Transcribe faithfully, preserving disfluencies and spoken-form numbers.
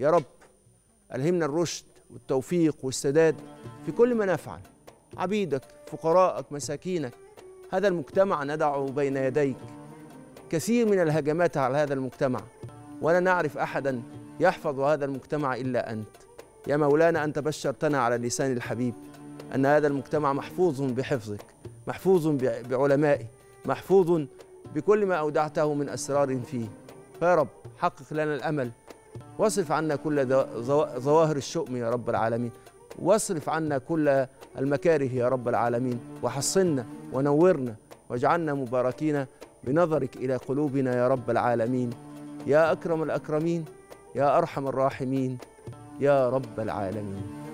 يا رب ألهمنا الرشد والتوفيق والسداد في كل ما نفعل. عبيدك، فقراءك، مساكينك، هذا المجتمع ندعه بين يديك. كثير من الهجمات على هذا المجتمع، ولا نعرف أحدا يحفظ هذا المجتمع إلا أنت يا مولانا. أنت بشرتنا على لسان الحبيب أن هذا المجتمع محفوظ بحفظك، محفوظ بعلمائه، محفوظ بكل ما أودعته من أسرار فيه. فيا رب حقق لنا الأمل، واصرف عنا كل ظواهر الشؤم يا رب العالمين، واصرف عنا كل المكاره يا رب العالمين، وحصنا ونورنا واجعلنا مباركين بنظرك إلى قلوبنا يا رب العالمين، يا أكرم الأكرمين، يا أرحم الراحمين، يا رب العالمين.